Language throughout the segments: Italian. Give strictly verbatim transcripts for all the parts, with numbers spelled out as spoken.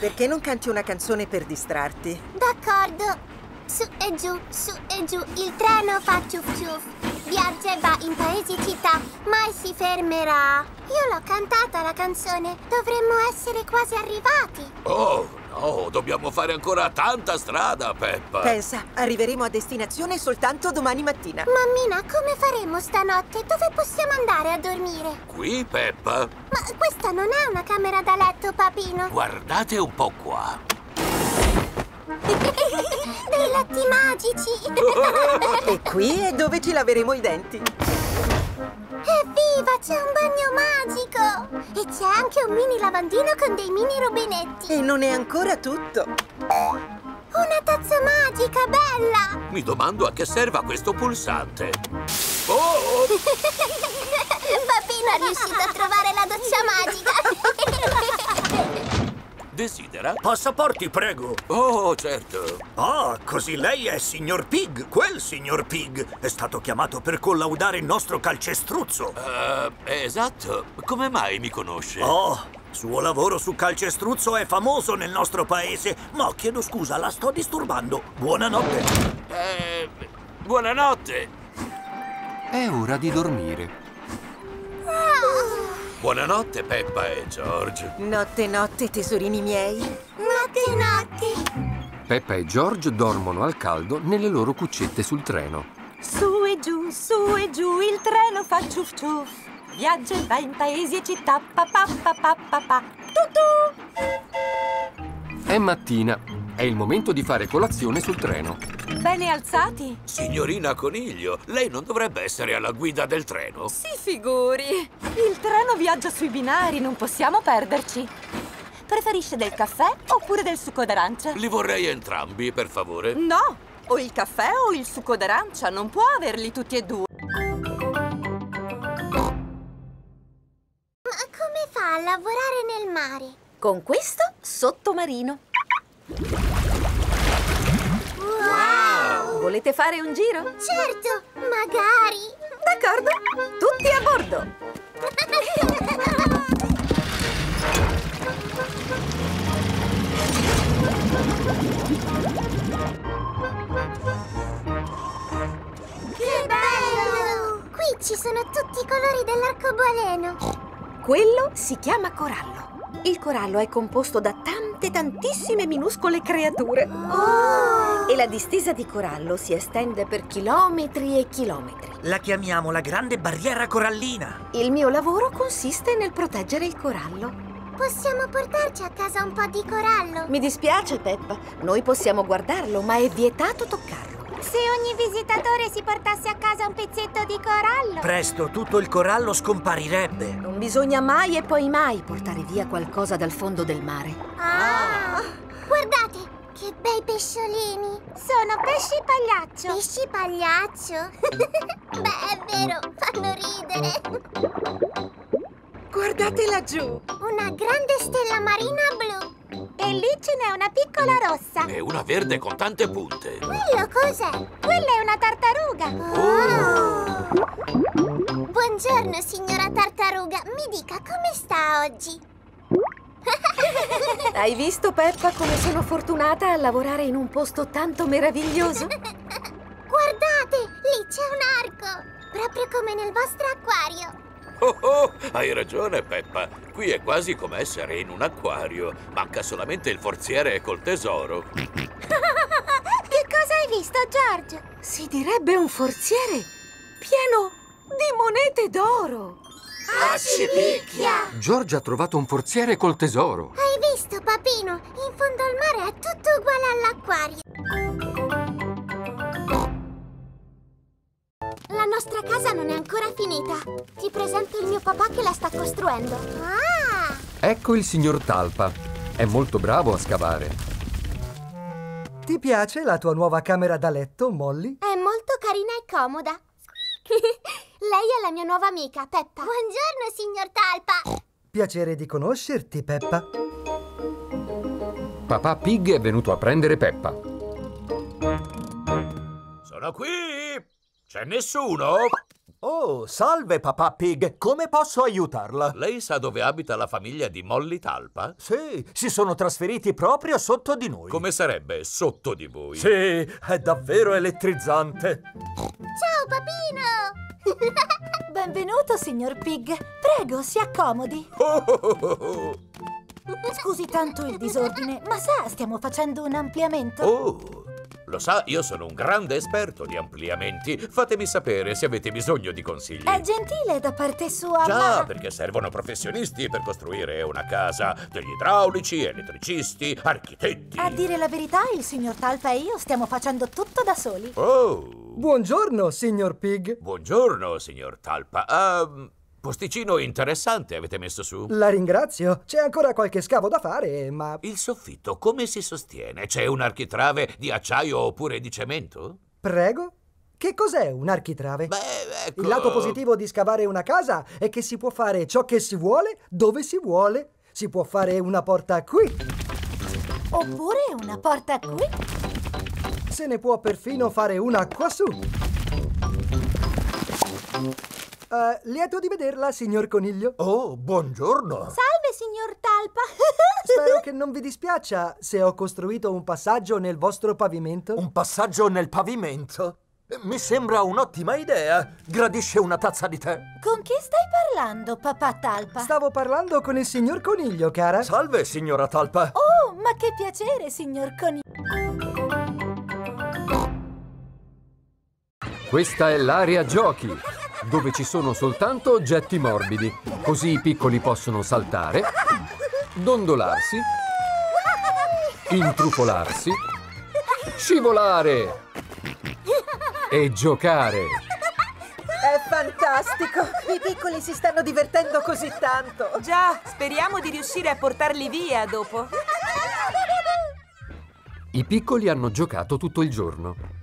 Perché non canti una canzone per distrarti? D'accordo. Su e giù, su e giù, il treno fa ciuff ciuff. Viaggia e va in paesi e città, mai si fermerà. Io l'ho cantata la canzone, dovremmo essere quasi arrivati. Oh, no, dobbiamo fare ancora tanta strada, Peppa. Pensa, arriveremo a destinazione soltanto domani mattina. Mammina, come faremo stanotte? Dove possiamo andare a dormire? Qui, Peppa. Ma questa non è una camera da letto, papino. Guardate un po' qua. Dei letti magici! E qui è dove ci laveremo i denti. Evviva, c'è un bagno magico! E c'è anche un mini lavandino con dei mini rubinetti. E non è ancora tutto. Una tazza magica, bella! Mi domando a che serva questo pulsante. Oh! Papino è riuscito a trovare la doccia magica! Desidera? Passaporti, prego. Oh, certo. Ah, così lei è Signor Pig. Quel Signor Pig è stato chiamato per collaudare il nostro calcestruzzo. Uh, esatto. Come mai mi conosce? Oh, suo lavoro su calcestruzzo è famoso nel nostro paese. Ma chiedo scusa, la sto disturbando. Buonanotte. Eh, buonanotte. È ora di dormire. Oh. Buonanotte, Peppa e George. Notte, notte, tesorini miei. Notte, notte. Peppa e George dormono al caldo nelle loro cuccette sul treno. Su e giù, su e giù, il treno fa ciuff ciuff. Viaggia e va in paesi e città, papà, papà, papà. Tutù! È mattina. È il momento di fare colazione sul treno. Bene alzati? Signorina Coniglio, lei non dovrebbe essere alla guida del treno? Si figuri! Il treno viaggia sui binari, non possiamo perderci. Preferisce del caffè oppure del succo d'arancia? Li vorrei entrambi, per favore. No! O il caffè o il succo d'arancia, non può averli tutti e due. Ma come fa a lavorare nel mare? Con questo sottomarino. Wow! Volete fare un giro? Certo, magari! D'accordo, tutti a bordo! Che bello! Qui ci sono tutti i colori dell'arcobaleno. Quello si chiama corallo. Il corallo è composto da tante, tantissime minuscole creature. Oh! E la distesa di corallo si estende per chilometri e chilometri. La chiamiamo la grande barriera corallina. Il mio lavoro consiste nel proteggere il corallo. Possiamo portarci a casa un po' di corallo? Mi dispiace, Peppa. Noi possiamo guardarlo, ma è vietato toccarlo. Se ogni visitatore si portasse a casa un pezzetto di corallo... Presto tutto il corallo scomparirebbe. Non bisogna mai e poi mai portare via qualcosa dal fondo del mare. Ah! Ah. Guardate, che bei pesciolini! Sono pesci pagliaccio. Pesci pagliaccio? Beh, è vero, fanno ridere. Guardate laggiù! Una grande stella marina blu. E lì ce n'è una piccola rossa. E una verde con tante punte. Quello cos'è? Quella è una tartaruga. Oh. Oh. Buongiorno, signora tartaruga. Mi dica, come sta oggi? Hai visto, Peppa, come sono fortunata a lavorare in un posto tanto meraviglioso? Guardate, lì c'è un arco. Proprio come nel vostro acquario. Oh, oh, hai ragione, Peppa. Qui è quasi come essere in un acquario. Manca solamente il forziere col tesoro. Che cosa hai visto, George? Si direbbe un forziere pieno di monete d'oro. Accipicchia! George ha trovato un forziere col tesoro. Hai visto, papino? In fondo al mare è tutto uguale all'acquario. La nostra casa non è ancora finita. Ti presento il mio papà che la sta costruendo. Ah! Ecco il signor Talpa. È molto bravo a scavare. Ti piace la tua nuova camera da letto, Molly? È molto carina e comoda. Lei è la mia nuova amica, Peppa. Buongiorno, signor Talpa. Piacere di conoscerti, Peppa. Papà Pig è venuto a prendere Peppa. Sono qui! C'è nessuno? Oh, salve Papà Pig, come posso aiutarla? Lei sa dove abita la famiglia di Molly Talpa? Sì, si sono trasferiti proprio sotto di noi. Come sarebbe sotto di voi? Sì, è davvero elettrizzante. Ciao papino! Benvenuto signor Pig, prego si accomodi. Oh, oh, oh, oh. Scusi tanto il disordine, ma sa, stiamo facendo un ampliamento. Oh! Lo sa, io sono un grande esperto di ampliamenti. Fatemi sapere se avete bisogno di consigli. È gentile da parte sua. Già, ma... perché servono professionisti per costruire una casa. Degli idraulici, elettricisti, architetti. A dire la verità, il signor Talpa e io stiamo facendo tutto da soli. Oh! Buongiorno, signor Pig. Buongiorno, signor Talpa. Um... Posticino interessante avete messo su. La ringrazio. C'è ancora qualche scavo da fare, ma... Il soffitto come si sostiene? C'è un architrave di acciaio oppure di cemento? Prego? Che cos'è un architrave? Beh, ecco... Il lato positivo di scavare una casa è che si può fare ciò che si vuole, dove si vuole. Si può fare una porta qui. Oppure una porta qui. Se ne può perfino fare una quassù. Uh, lieto di vederla, signor Coniglio. Oh, buongiorno. Salve, signor Talpa. Spero che non vi dispiaccia se ho costruito un passaggio nel vostro pavimento. Un passaggio nel pavimento? Mi sembra un'ottima idea. Gradisce una tazza di tè? Con chi stai parlando, papà Talpa? Stavo parlando con il signor Coniglio, cara. Salve, signora Talpa. Oh, ma che piacere, signor Coniglio. Questa è l'area giochi, dove ci sono soltanto oggetti morbidi, così i piccoli possono saltare, dondolarsi, intrufolarsi, scivolare e giocare. È fantastico! I piccoli si stanno divertendo così tanto! Già, speriamo di riuscire a portarli via dopo. I piccoli hanno giocato tutto il giorno.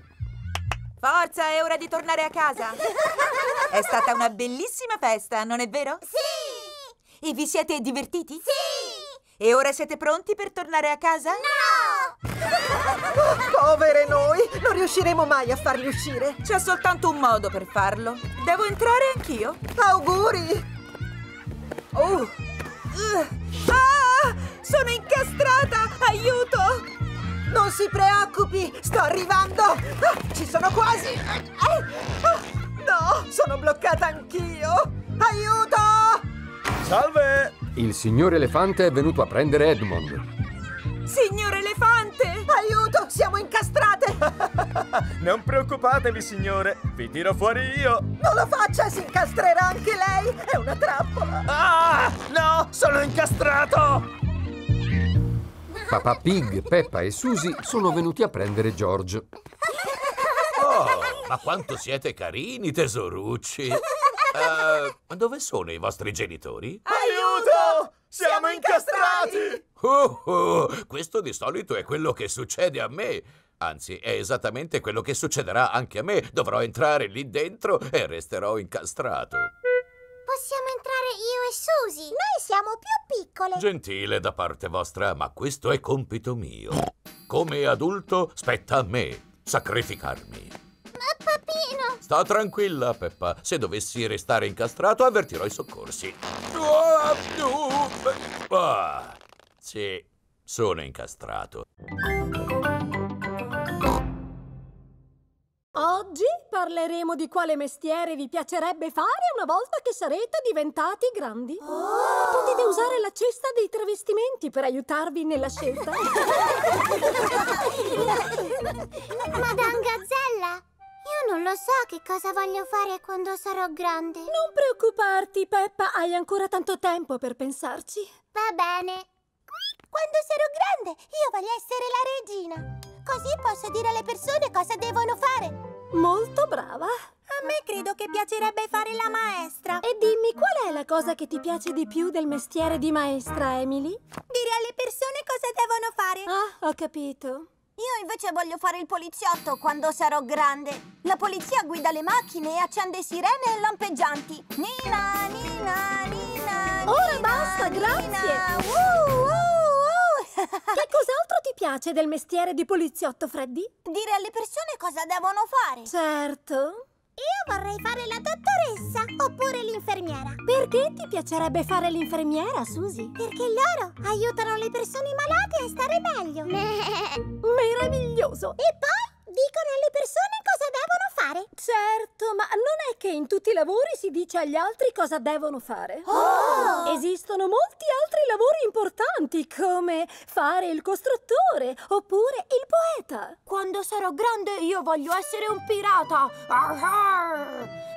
Forza, è ora di tornare a casa! È stata una bellissima festa, non è vero? Sì! E vi siete divertiti? Sì! E ora siete pronti per tornare a casa? No! Oh, povere noi! Non riusciremo mai a farli uscire! C'è soltanto un modo per farlo. Devo entrare anch'io? Auguri! Oh! Uh. Ah! Sono incastrata! Aiuto! Non si preoccupi, sto arrivando! Ah, ci sono quasi! Ah, ah, no, sono bloccata anch'io! Aiuto! Salve! Il signor Elefante è venuto a prendere Edmond. Signor Elefante! Aiuto, siamo incastrate! Non preoccupatevi, signore, vi tiro fuori io! Non lo faccia, si incastrerà anche lei! È una trappola! Ah, no, sono incastrato! Papà Pig, Peppa e Susi sono venuti a prendere George. Oh, ma quanto siete carini, tesorucci! Uh, dove sono i vostri genitori? Aiuto! Siamo incastrati! Oh, oh, questo di solito è quello che succede a me. Anzi, è esattamente quello che succederà anche a me. Dovrò entrare lì dentro e resterò incastrato. Possiamo entrare io e Susi? Noi siamo più piccole. Gentile da parte vostra, ma questo è compito mio. Come adulto spetta a me sacrificarmi. Ma papino! Sta tranquilla, Peppa. Se dovessi restare incastrato, avvertirò i soccorsi. Ah, sì, sono incastrato. Oggi parleremo di quale mestiere vi piacerebbe fare una volta che sarete diventati grandi. Oh! Potete usare la cesta dei travestimenti per aiutarvi nella scelta. Madame Gazzella, io non lo so che cosa voglio fare quando sarò grande. Non preoccuparti, Peppa, hai ancora tanto tempo per pensarci. Va bene. Quando sarò grande, io voglio essere la regina. Così posso dire alle persone cosa devono fare. Molto brava. A me credo che piacerebbe fare la maestra. E dimmi, qual è la cosa che ti piace di più del mestiere di maestra, Emily? Dire alle persone cosa devono fare. Ah, ho capito. Io invece voglio fare il poliziotto quando sarò grande. La polizia guida le macchine e accende sirene lampeggianti. Nina, Nina, Nina, Nina. Ora basta, Nina, grazie. Nina. Uh, uh. Che cos'altro ti piace del mestiere di poliziotto, Freddy? Dire alle persone cosa devono fare. Certo. Io vorrei fare la dottoressa oppure l'infermiera. Perché ti piacerebbe fare l'infermiera, Susi? Perché loro aiutano le persone malate a stare meglio. Meraviglioso! E poi dicono alle persone cosa devono fare. Certo, ma non è che in tutti i lavori si dice agli altri cosa devono fare? Oh! Esistono molti altri lavori importanti, come fare il costruttore oppure il poeta. Quando sarò grande io voglio essere un pirata.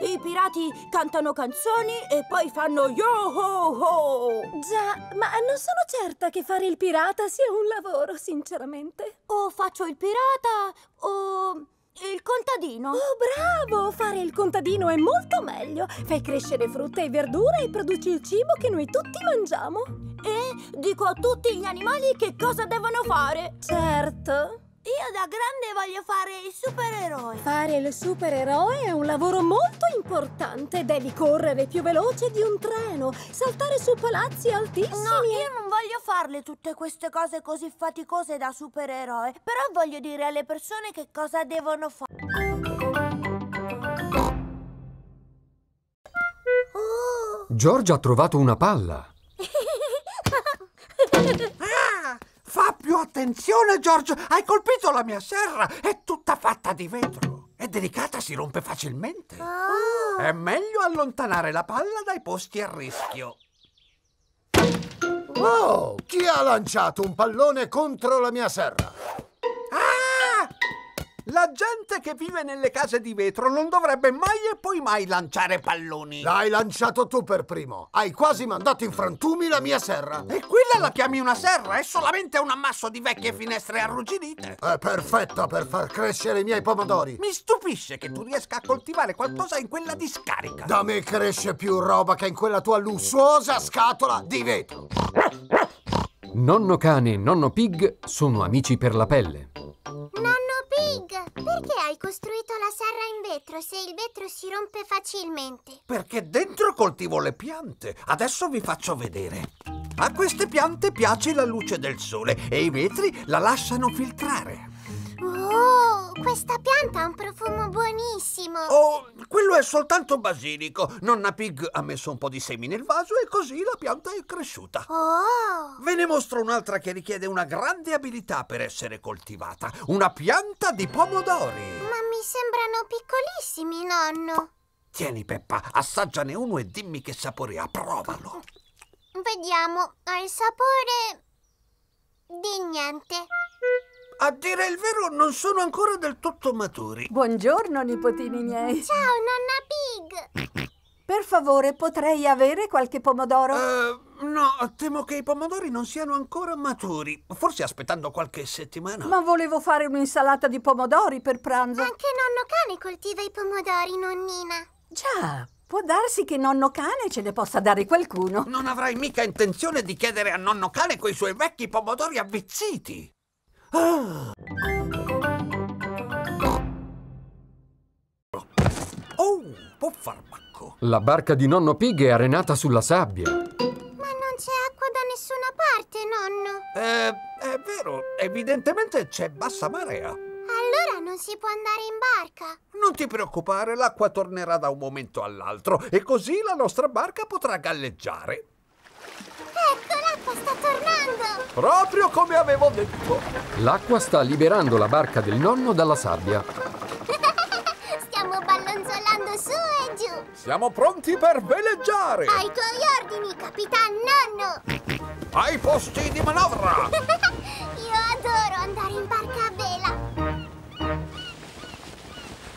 I pirati cantano canzoni e poi fanno yo-ho-ho. Già, ma non sono certa che fare il pirata sia un lavoro, sinceramente. O faccio il pirata o... il contadino. Oh, bravo! Fare il contadino è molto meglio. Fai crescere frutta e verdura e produci il cibo che noi tutti mangiamo. E dico a tutti gli animali che cosa devono fare. Certo. Io da grande voglio fare il supereroe. Fare il supereroe è un lavoro molto importante. Devi correre più veloce di un treno, saltare su palazzi altissimi. No, e... io non voglio farle tutte queste cose così faticose da supereroe. Però voglio dire alle persone che cosa devono fare. Oh. George ha trovato una palla. Ah! Fa più attenzione, George! Hai colpito la mia serra! È tutta fatta di vetro! È delicata, si rompe facilmente! Oh. È meglio allontanare la palla dai posti a rischio! Oh! Chi ha lanciato un pallone contro la mia serra? Ah! La gente che vive nelle case di vetro non dovrebbe mai e poi mai lanciare palloni! L'hai lanciato tu per primo! Hai quasi mandato in frantumi la mia serra! E quella la chiami una serra? È solamente un ammasso di vecchie finestre arrugginite! È perfetta per far crescere i miei pomodori! Mi stupisce che tu riesca a coltivare qualcosa in quella discarica! Da me cresce più roba che in quella tua lussuosa scatola di vetro! Nonno Cane e Nonno Pig sono amici per la pelle! Nonno Pig, perché hai costruito la serra in vetro se il vetro si rompe facilmente? Perché dentro coltivo le piante. Adesso vi faccio vedere. A queste piante piace la luce del sole e i vetri la lasciano filtrare. Oh, questa pianta ha un profumo buonissimo. Oh, quello è soltanto basilico. Nonna Pig ha messo un po' di semi nel vaso e così la pianta è cresciuta. Oh. Ve ne mostro un'altra che richiede una grande abilità per essere coltivata. Una pianta di pomodori. Ma mi sembrano piccolissimi, nonno. Tieni, Peppa, assaggiane uno e dimmi che sapore ha. Provalo. Vediamo, ha il sapore... di niente. A dire il vero, non sono ancora del tutto maturi. Buongiorno, nipotini miei. Ciao, Nonna Pig. Per favore, potrei avere qualche pomodoro? Uh, no, temo che i pomodori non siano ancora maturi. Forse aspettando qualche settimana. Ma volevo fare un'insalata di pomodori per pranzo. Anche Nonno Cane coltiva i pomodori, nonnina. Già. Può darsi che Nonno Cane ce ne possa dare qualcuno. Non avrai mica intenzione di chiedere a Nonno Cane quei suoi vecchi pomodori avvizziti. Ah. Oh, può far bacco. La barca di Nonno Pig è arenata sulla sabbia. Ma non c'è acqua da nessuna parte, nonno. Eh, è vero, evidentemente c'è bassa marea. Allora non si può andare in barca. Non ti preoccupare, l'acqua tornerà da un momento all'altro e così la nostra barca potrà galleggiare. Ecco, l'acqua sta tornando! Proprio come avevo detto! L'acqua sta liberando la barca del nonno dalla sabbia. Stiamo ballonzolando su e giù! Siamo pronti per veleggiare! Ai tuoi ordini, Capitan Nonno! Ai posti di manovra! Io adoro andare in barca a vela!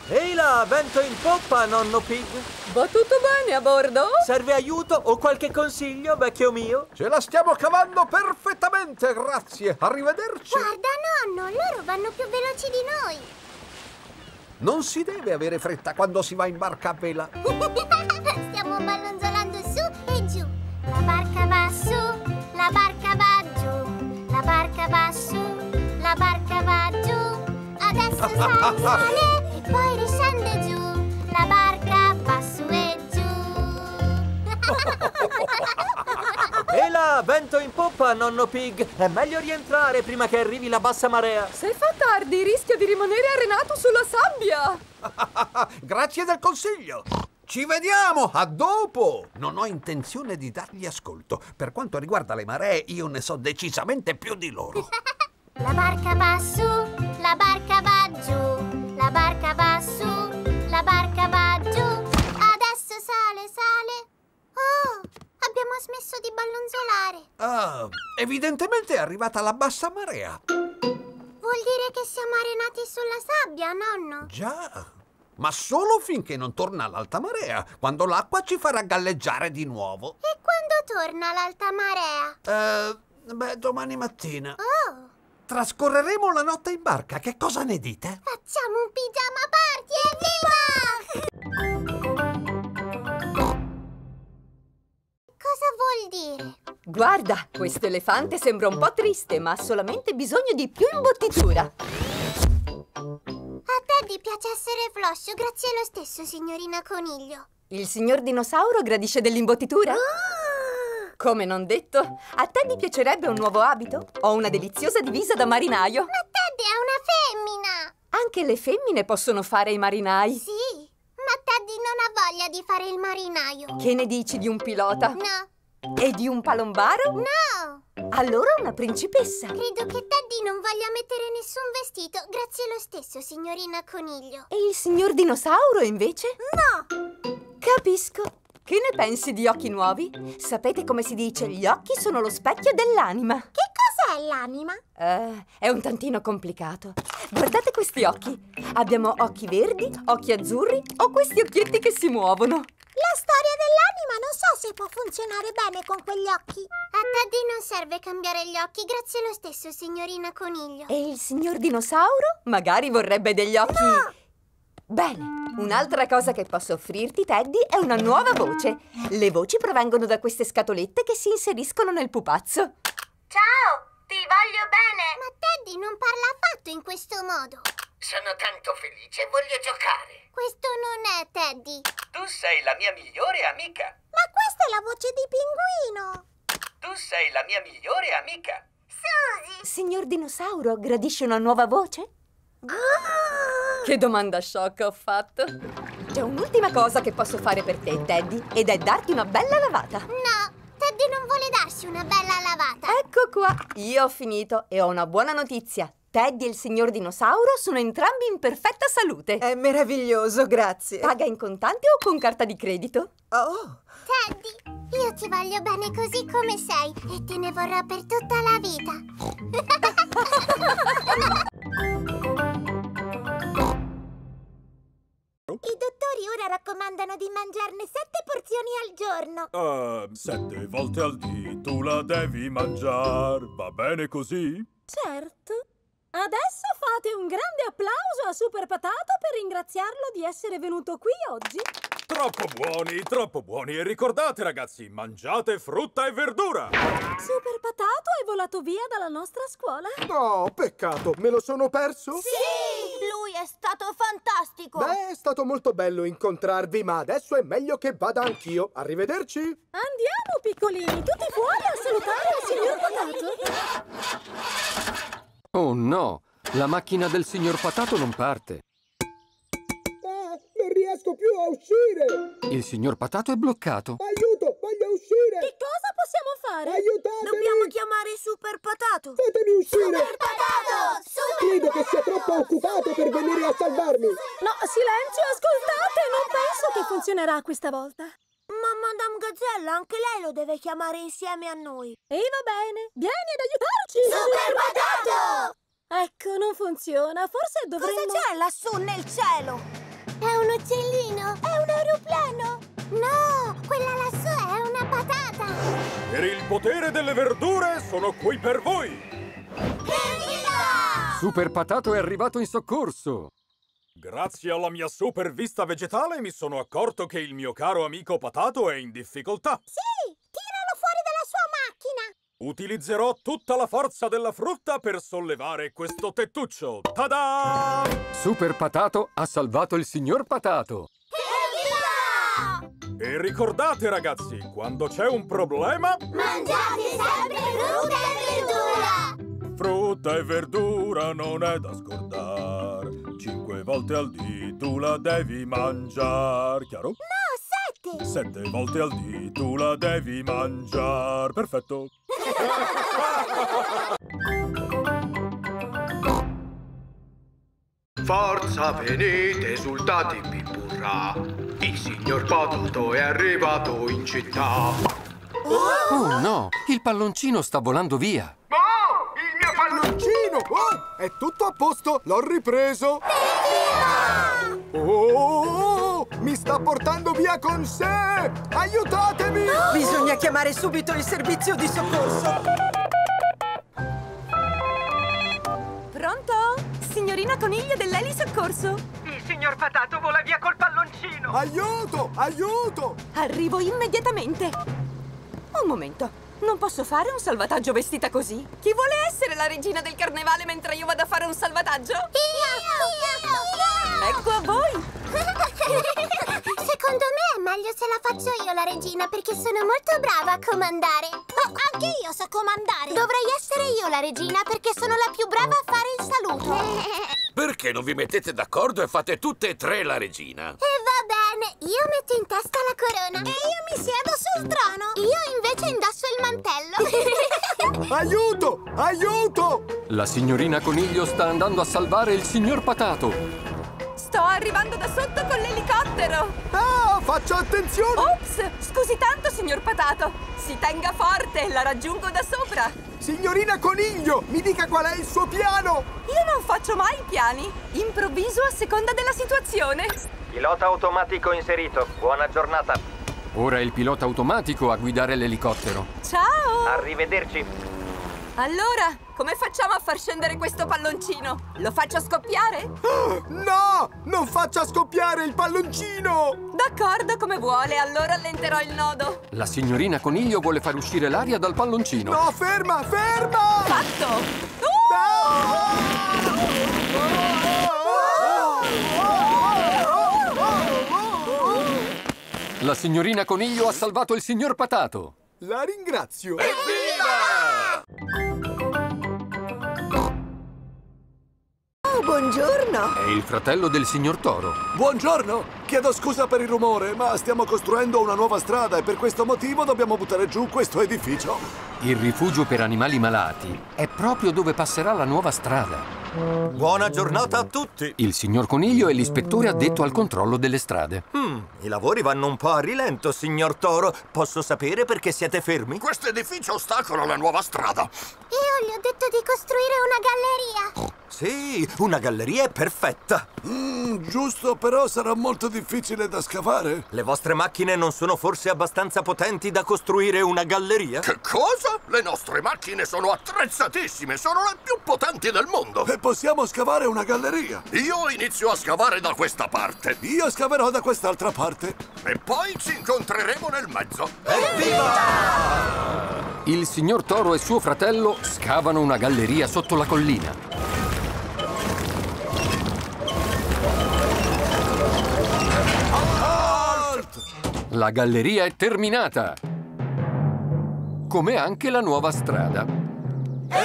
Ehi là, vento in poppa, Nonno Pig! Va tutto bene a bordo? Serve aiuto o qualche consiglio, vecchio mio? Ce la stiamo cavando perfettamente, grazie! Arrivederci! Guarda, nonno, loro vanno più veloci di noi! Non si deve avere fretta quando si va in barca a vela! Stiamo ballonzolando su e giù! La barca va su, la barca va giù, la barca va su, la barca va giù! Adesso sale, sale e poi riscende giù! La barca va su e giù! E la Via! Vento in poppa, nonno Pig! È meglio rientrare prima che arrivi la bassa marea! Se fa tardi, rischia di rimanere arenato sulla sabbia! Grazie del consiglio! Ci vediamo! A dopo! Non ho intenzione di dargli ascolto. Per quanto riguarda le maree, io ne so decisamente più di loro. La barca va su, la barca va giù, la barca va su, la barca va giù. Adesso sale, sale. Oh, abbiamo smesso di ballonzolare. Ah, evidentemente è arrivata la bassa marea. Vuol dire che siamo arenati sulla sabbia, nonno? Già, ma solo finché non torna l'alta marea, quando l'acqua ci farà galleggiare di nuovo. E quando torna l'alta marea? Eh, beh, domani mattina. Oh! Trascorreremo la notte in barca, che cosa ne dite? Facciamo un pigiama party, evviva! Cosa vuol dire? Guarda, questo elefante sembra un po' triste, ma ha solamente bisogno di più imbottitura. A Teddy piace essere floscio, grazie lo stesso, signorina Coniglio. Il signor Dinosauro gradisce dell'imbottitura? Oh! Come non detto, a Teddy piacerebbe un nuovo abito o una deliziosa divisa da marinaio. Ma Teddy è una femmina! Anche le femmine possono fare i marinai. Sì! Ma Teddy non ha voglia di fare il marinaio. Che ne dici di un pilota? No. E di un palombaro? No. Allora una principessa. Credo che Teddy non voglia mettere nessun vestito. Grazie lo stesso, signorina Coniglio. E il signor Dinosauro invece? No. Capisco. Che ne pensi di occhi nuovi? Sapete come si dice? Gli occhi sono lo specchio dell'anima. Che cos'è l'anima? Uh, è un tantino complicato. Guardate questi occhi. Abbiamo occhi verdi, occhi azzurri o questi occhietti che si muovono. La storia dell'anima non so se può funzionare bene con quegli occhi. A Teddy non serve cambiare gli occhi, grazie lo stesso, signorina Coniglio. E il signor Dinosauro? Magari vorrebbe degli occhi... No! Bene, un'altra cosa che posso offrirti, Teddy, è una nuova voce. Le voci provengono da queste scatolette che si inseriscono nel pupazzo. Ciao, ti voglio bene. Ma Teddy non parla affatto in questo modo. Sono tanto felice, voglio giocare. Questo non è Teddy. Tu sei la mia migliore amica. Ma questa è la voce di Pinguino. Tu sei la mia migliore amica. Susi. Signor Dinosauro, gradisce una nuova voce? Oh! Che domanda sciocca ho fatto. C'è un'ultima cosa che posso fare per te, Teddy, ed è darti una bella lavata. No, Teddy non vuole darsi una bella lavata. Ecco qua, io ho finito e ho una buona notizia. Teddy e il signor Dinosauro sono entrambi in perfetta salute. È meraviglioso, grazie. Paga in contanti o con carta di credito? Oh! Teddy, io ti voglio bene così come sei e te ne vorrò per tutta la vita. I dottori ora raccomandano di mangiarne sette porzioni al giorno. Eh, uh, sette volte al dì tu la devi mangiare, va bene così? Certo. Adesso fate un grande applauso a Super Patato per ringraziarlo di essere venuto qui oggi. Troppo buoni, troppo buoni. E ricordate ragazzi, mangiate frutta e verdura. Super Patato è volato via dalla nostra scuola. Oh, peccato, me lo sono perso? Sì! Lui è stato fantastico! Beh, è stato molto bello incontrarvi, ma adesso è meglio che vada anch'io. Arrivederci! Andiamo, piccolini! Tutti fuori a salutare il signor Patato! Oh no! La macchina del signor Patato non parte! Ah, non riesco più a uscire! Il signor Patato è bloccato! Aiuto! Voglio uscire! Che cosa possiamo fare? Aiutatemi! Dobbiamo chiamare Super Patato! Fatemi uscire! Super Patato! Super Credo Patato! Che sia troppo occupato Super per venire Patato! A salvarmi! No, silenzio! Ascoltate! Non penso che funzionerà questa volta! Ma Madame Gazzella, anche lei lo deve chiamare insieme a noi! E va bene! Vieni ad aiutarci! Super Patato! Ecco, non funziona! Forse dovremmo... Cosa c'è lassù nel cielo? È un uccellino! È un aeroplano! No, quella lassù è una patata! Per il potere delle verdure sono qui per voi! Evviva! Super Patato è arrivato in soccorso! Grazie alla mia super vista vegetale mi sono accorto che il mio caro amico Patato è in difficoltà! Sì! Tiralo fuori dalla sua macchina! Utilizzerò tutta la forza della frutta per sollevare questo tettuccio! Ta-da! Super Patato ha salvato il signor Patato! Evviva! E ricordate ragazzi, quando c'è un problema, mangiate sempre frutta e verdura! Frutta e verdura non è da scordar, cinque volte al dì tu la devi mangiar, chiaro? No, sette! Sette volte al dì tu la devi mangiar, perfetto! Forza, venite, esultati, pippurrà! Il signor Patato è arrivato in città! Oh, oh no! Il palloncino sta volando via! Oh! Il mio palloncino! Oh! È tutto a posto! L'ho ripreso! Oh, oh, oh! Mi sta portando via con sé! Aiutatemi! No! Bisogna chiamare subito il servizio di soccorso! Pronto? Signorina Coniglio dell'Eli Soccorso! Il signor Patato vola via col palloncino! Aiuto! Aiuto! Arrivo immediatamente! Un momento, non posso fare un salvataggio vestita così? Chi vuole essere la regina del carnevale mentre io vado a fare un salvataggio? Io! Io! Io! Ecco a voi! Secondo me è meglio se la faccio io la regina, perché sono molto brava a comandare! Oh, anche io so comandare! Dovrei essere io la regina, perché sono la più brava a fare il saluto! Perché non vi mettete d'accordo e fate tutte e tre la regina? E va bene! Io metto in testa la corona! E io mi siedo sul trono! Io invece indosso il mantello! Aiuto! Aiuto! La signorina Coniglio sta andando a salvare il signor Patato! Sto arrivando da sotto con l'elicottero! Ah, faccia attenzione! Ops! Scusi tanto, signor Patato! Si tenga forte, la raggiungo da sopra! Signorina Coniglio, mi dica qual è il suo piano! Io non faccio mai piani! Improvviso a seconda della situazione! Pilota automatico inserito, buona giornata! Ora è il pilota automatico a guidare l'elicottero! Ciao! Arrivederci! Allora, come facciamo a far scendere questo palloncino? Lo faccio scoppiare? No! Non faccia scoppiare il palloncino! D'accordo, come vuole, allora allenterò il nodo. La signorina Coniglio vuole far uscire l'aria dal palloncino. No, ferma, ferma! Fatto! Uh! La signorina Coniglio ha salvato il signor Patato. La ringrazio. Evviva! Buongiorno! È il fratello del signor Toro. Buongiorno! Chiedo scusa per il rumore, ma stiamo costruendo una nuova strada e per questo motivo dobbiamo buttare giù questo edificio. Il rifugio per animali malati è proprio dove passerà la nuova strada. Buona giornata a tutti! Il signor Coniglio è l'ispettore addetto al controllo delle strade. Mm, i lavori vanno un po' a rilento, signor Toro. Posso sapere perché siete fermi? Questo edificio ostacola la nuova strada. Io gli ho detto di costruire una galleria. Sì, una galleria è perfetta. Mm, giusto, però sarà molto difficile da scavare. Le vostre macchine non sono forse abbastanza potenti da costruire una galleria? Che cosa? Le nostre macchine sono attrezzatissime, sono le più potenti del mondo. E possiamo scavare una galleria. Io inizio a scavare da questa parte. Io scaverò da quest'altra parte. E poi ci incontreremo nel mezzo. Evviva! Il signor Toro e suo fratello scavano una galleria sotto la collina. La galleria è terminata! Come anche la nuova strada. Evviva!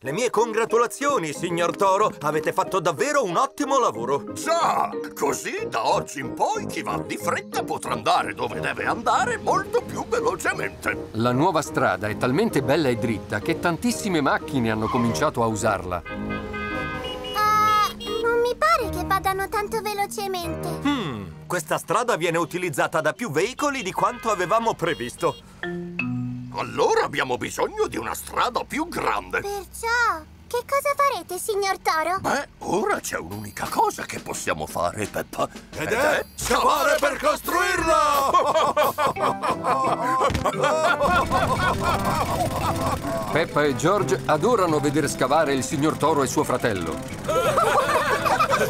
Le mie congratulazioni, signor Toro! Avete fatto davvero un ottimo lavoro! Già! Così da oggi in poi chi va di fretta potrà andare dove deve andare molto più velocemente! La nuova strada è talmente bella e dritta che tantissime macchine hanno cominciato a usarla. Uh, non mi pare che vadano tanto velocemente. Hmm... Questa strada viene utilizzata da più veicoli di quanto avevamo previsto. Allora abbiamo bisogno di una strada più grande. Perciò, che cosa farete, signor Toro? Beh, ora c'è un'unica cosa che possiamo fare, Peppa. Ed, Ed è scavare per costruirla! Peppa e George adorano vedere scavare il signor Toro e suo fratello.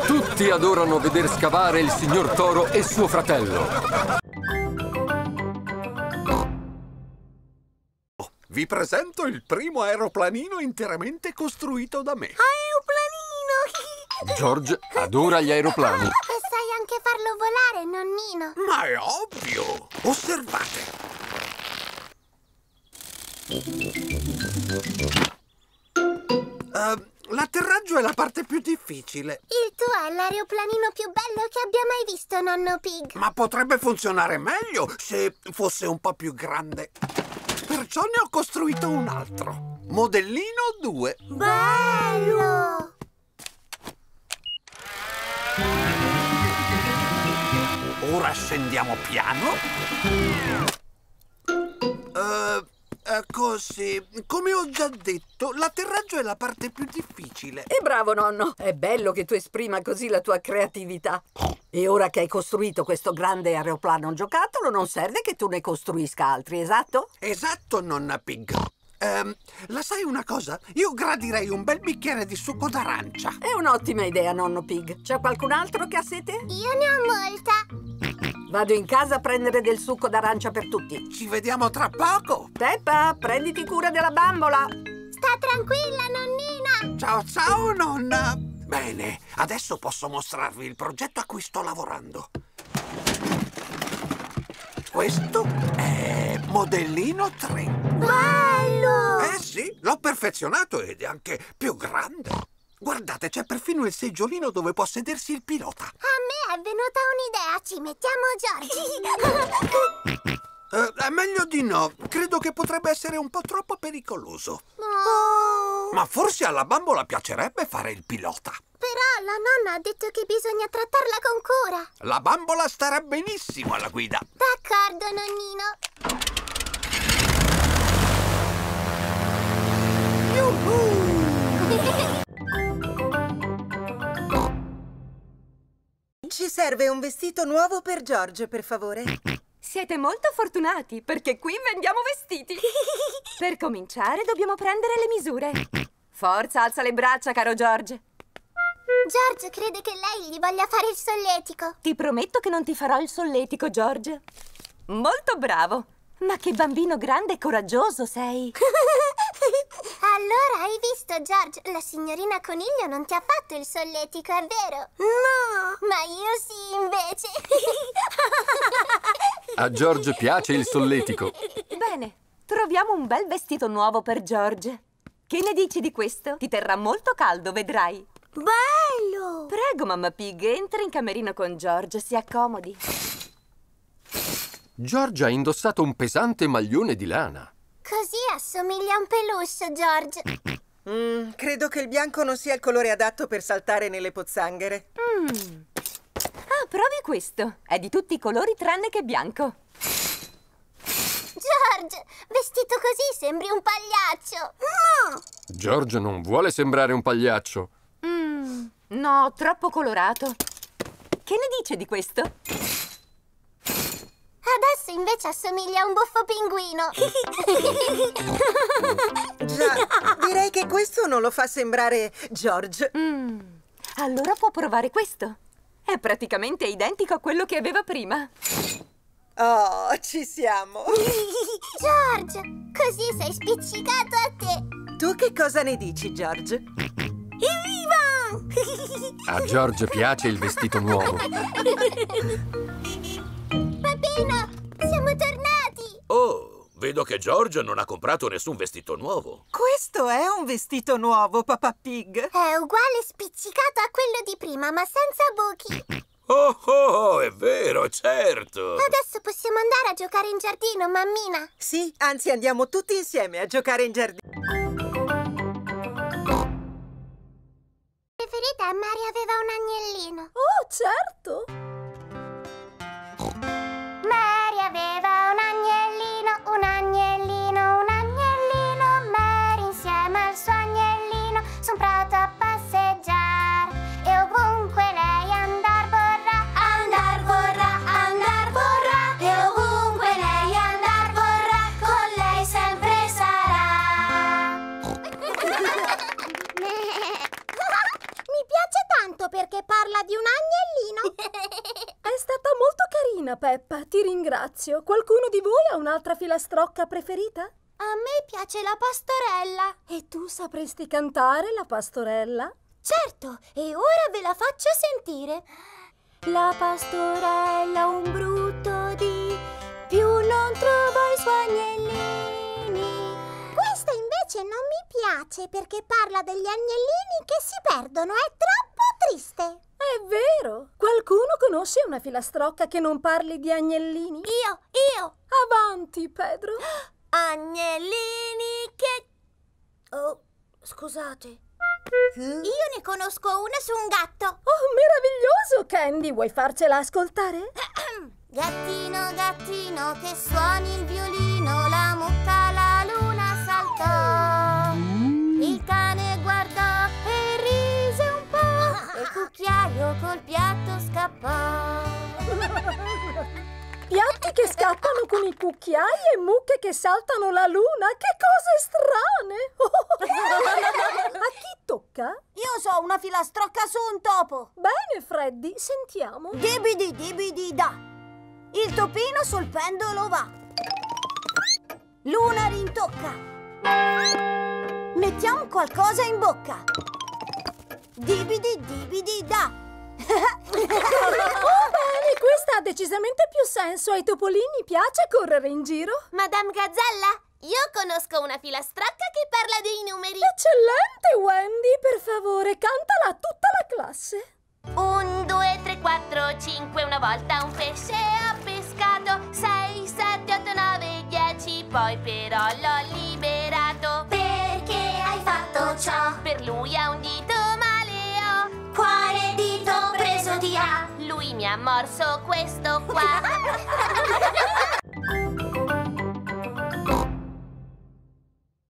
Tutti adorano veder scavare il signor Toro e suo fratello. Vi presento il primo aeroplanino interamente costruito da me. Aeroplanino! George adora gli aeroplani. E sai anche farlo farlo volare, nonnino. Ma è ovvio! Osservate. Uh, l'atterraggio è la parte più difficile. Il tuo è l'aeroplanino più bello che abbia mai visto, nonno Pig. Ma potrebbe funzionare meglio se fosse un po' più grande. Perciò ne ho costruito un altro. Modellino due. Bello! Ora scendiamo piano. Uh, Così, come ho già detto, l'atterraggio è la parte più difficile. E bravo, nonno! È bello che tu esprima così la tua creatività. E ora che hai costruito questo grande aeroplano giocattolo, non serve che tu ne costruisca altri, esatto? Esatto, nonna Pig. Ehm, la sai una cosa? Io gradirei un bel bicchiere di succo d'arancia. È un'ottima idea, nonno Pig. C'è qualcun altro che ha sete? Io ne ho molta. Vado in casa a prendere del succo d'arancia per tutti. Ci vediamo tra poco. Peppa, prenditi cura della bambola. Sta tranquilla, nonnina. Ciao, ciao, nonna. Bene, adesso posso mostrarvi il progetto a cui sto lavorando. Questo è modellino tre. Bello! Eh sì, l'ho perfezionato ed è anche più grande. Guardate, c'è perfino il seggiolino dove può sedersi il pilota. A me è venuta un'idea, ci mettiamo George. eh, meglio di no, credo che potrebbe essere un po' troppo pericoloso. Oh. Ma forse alla bambola piacerebbe fare il pilota. Però la nonna ha detto che bisogna trattarla con cura. La bambola starà benissimo alla guida. D'accordo, nonnino. Yuhu! Ci serve un vestito nuovo per George, per favore. Siete molto fortunati, perché qui vendiamo vestiti. Per cominciare dobbiamo prendere le misure. Forza, alza le braccia, caro George. George crede che lei gli voglia fare il solletico. Ti prometto che non ti farò il solletico, George. Molto bravo. Ma che bambino grande e coraggioso sei. Allora hai visto, George? La signorina Coniglio non ti ha fatto il solletico, è vero? No! Ma io sì, invece! A George piace il solletico. Bene, troviamo un bel vestito nuovo per George. Che ne dici di questo? Ti terrà molto caldo, vedrai. Bello! Prego, mamma Pig, entra in camerino con George, si accomodi. George ha indossato un pesante maglione di lana. Così assomiglia a un peluche, George. Mm, credo che il bianco non sia il colore adatto per saltare nelle pozzanghere. Mm. Ah, provi questo. È di tutti i colori tranne che bianco. George, vestito così sembri un pagliaccio. No! George non vuole sembrare un pagliaccio. Mm, no, troppo colorato. Che ne dice di questo? Adesso invece assomiglia a un buffo pinguino. Già, direi che questo non lo fa sembrare George. Mm, allora può provare questo. È praticamente identico a quello che aveva prima. Oh, ci siamo. George, così sei spiccicato a te. Tu che cosa ne dici, George? Evviva! A George piace il vestito nuovo. Papino, siamo tornati! Oh, vedo che George non ha comprato nessun vestito nuovo. Questo è un vestito nuovo, Papà Pig. È uguale spiccicato a quello di prima, ma senza buchi. Oh, oh, è vero, certo! Adesso possiamo andare a giocare in giardino, mammina. Sì, anzi andiamo tutti insieme a giocare in giardino. Preferita, Mary aveva un agnellino. Oh, certo! Mary aveva un agnellino, un agnellino, un agnellino. Mary insieme al suo agnellino son pronto a passeggiare. E ovunque lei andar vorrà, andar vorrà, andar vorrà. E ovunque lei andar vorrà, con lei sempre sarà. Mi piace tanto perché parla di un agnellino. È stata molto carina, Peppa, ti ringrazio. Qualcuno di voi ha un'altra filastrocca preferita? A me piace la pastorella. E tu sapresti cantare la pastorella? Certo, e ora ve la faccio sentire. La pastorella un brutto dì, più non trova i suoi agnellini. Questa invece non mi piace perché parla degli agnellini che si perdono, è troppo triste. È vero, qualcuno conosce una filastrocca che non parli di agnellini? Io, io! Avanti, Pedro! Agnellini che... Oh, scusate. Io ne conosco una su un gatto. Oh, meraviglioso, Candy! Vuoi farcela ascoltare? Gattino, gattino, che suoni il violino, la mucca alla luna saltò. Mm. Il cane guardò e rise un po', il cucchiaio col piatto scappò. Piatti che scappano con i cucchiai e mucche che saltano la luna. Che cose strane! A chi tocca? Io so una filastrocca su un topo. Bene, Freddy, sentiamo. Dibidi dibidi da. Il topino sul pendolo va. Luna rintocca. Mettiamo qualcosa in bocca. Dibidi dibidi da. Oh, bene, questa ha decisamente più senso. Ai topolini piace correre in giro. Madame Gazzella, io conosco una filastrocca che parla dei numeri. Eccellente, Wendy, per favore, cantala a tutta la classe. Un, due, tre, quattro, cinque. Una volta un pesce ho pescato. Sei, sette, otto, nove, dieci. Poi però l'ho liberato. Perché hai fatto ciò? Per lui ha un dito maleo. Quale dito? Lui mi ha morso questo qua.